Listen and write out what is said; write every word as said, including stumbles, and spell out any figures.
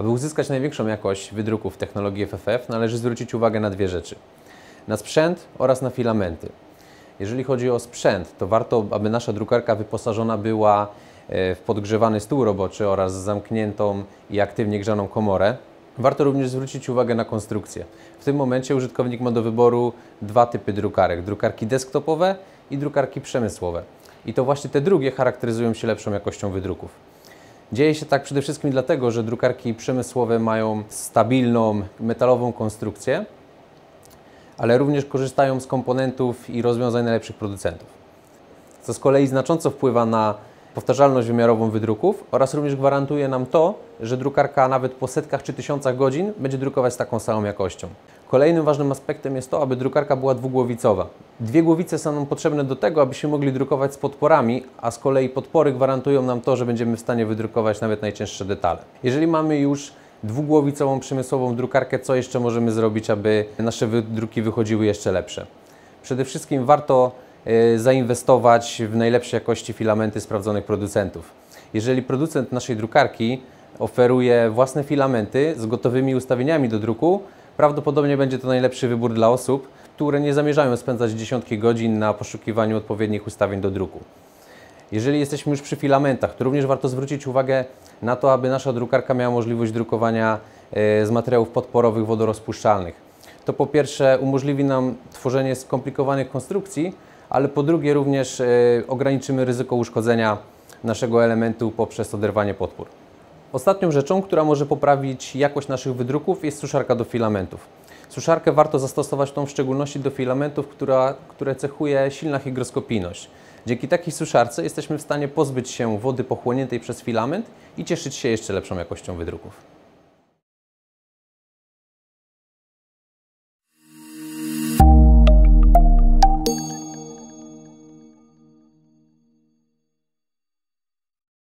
Aby uzyskać największą jakość wydruków w technologii F F F, należy zwrócić uwagę na dwie rzeczy. Na sprzęt oraz na filamenty. Jeżeli chodzi o sprzęt, to warto, aby nasza drukarka wyposażona była w podgrzewany stół roboczy oraz zamkniętą i aktywnie grzaną komorę. Warto również zwrócić uwagę na konstrukcję. W tym momencie użytkownik ma do wyboru dwa typy drukarek. Drukarki desktopowe i drukarki przemysłowe. I to właśnie te drugie charakteryzują się lepszą jakością wydruków. Dzieje się tak przede wszystkim dlatego, że drukarki przemysłowe mają stabilną, metalową konstrukcję, ale również korzystają z komponentów i rozwiązań najlepszych producentów. Co z kolei znacząco wpływa na powtarzalność wymiarową wydruków oraz również gwarantuje nam to, że drukarka nawet po setkach czy tysiącach godzin będzie drukować z taką samą jakością. Kolejnym ważnym aspektem jest to, aby drukarka była dwugłowicowa. Dwie głowice są nam potrzebne do tego, abyśmy mogli drukować z podporami, a z kolei podpory gwarantują nam to, że będziemy w stanie wydrukować nawet najcięższe detale. Jeżeli mamy już dwugłowicową przemysłową drukarkę, co jeszcze możemy zrobić, aby nasze wydruki wychodziły jeszcze lepsze? Przede wszystkim warto zainwestować w najlepszej jakości filamenty sprawdzonych producentów. Jeżeli producent naszej drukarki oferuje własne filamenty z gotowymi ustawieniami do druku, prawdopodobnie będzie to najlepszy wybór dla osób, które nie zamierzają spędzać dziesiątki godzin na poszukiwaniu odpowiednich ustawień do druku. Jeżeli jesteśmy już przy filamentach, to również warto zwrócić uwagę na to, aby nasza drukarka miała możliwość drukowania z materiałów podporowych wodorozpuszczalnych. To po pierwsze umożliwi nam tworzenie skomplikowanych konstrukcji, ale po drugie również ograniczymy ryzyko uszkodzenia naszego elementu poprzez oderwanie podpór. Ostatnią rzeczą, która może poprawić jakość naszych wydruków, jest suszarka do filamentów. Suszarkę warto zastosować tą w szczególności do filamentów, która, które cechuje silna hygroskopijność. Dzięki takiej suszarce jesteśmy w stanie pozbyć się wody pochłoniętej przez filament i cieszyć się jeszcze lepszą jakością wydruków.